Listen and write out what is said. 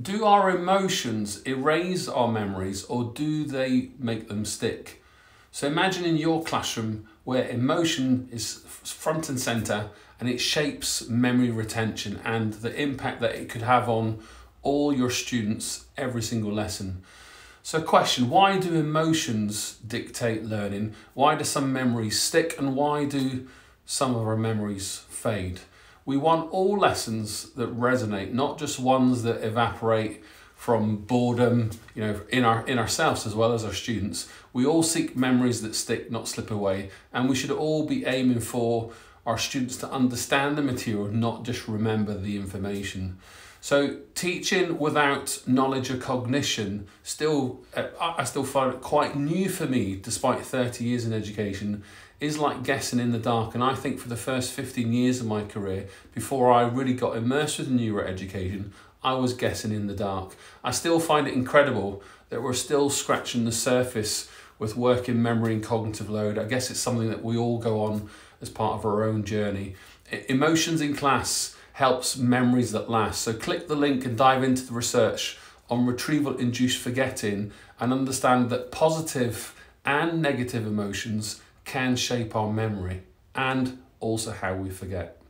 Do our emotions erase our memories, or do they make them stick? So imagine in your classroom where emotion is front and center and it shapes memory retention and the impact that it could have on all your students every single lesson. So question, why do emotions dictate learning? Why do some memories stick and why do some of our memories fade? We want all lessons that resonate, not just ones that evaporate from boredom, you know, in ourselves as well as our students. We all seek memories that stick, not slip away, and we should all be aiming for our students to understand the material, not just remember the information. So teaching without knowledge or cognition, I still find it quite new for me, despite 30 years in education, is like guessing in the dark. And I think for the first 15 years of my career, before I really got immersed with neuroeducation, I was guessing in the dark. I still find it incredible that we're still scratching the surface with working memory and cognitive load. I guess it's something that we all go on as part of our own journey. Emotions in class helps memories that last. So click the link and dive into the research on retrieval-induced forgetting and understand that positive and negative emotions can shape our memory and also how we forget.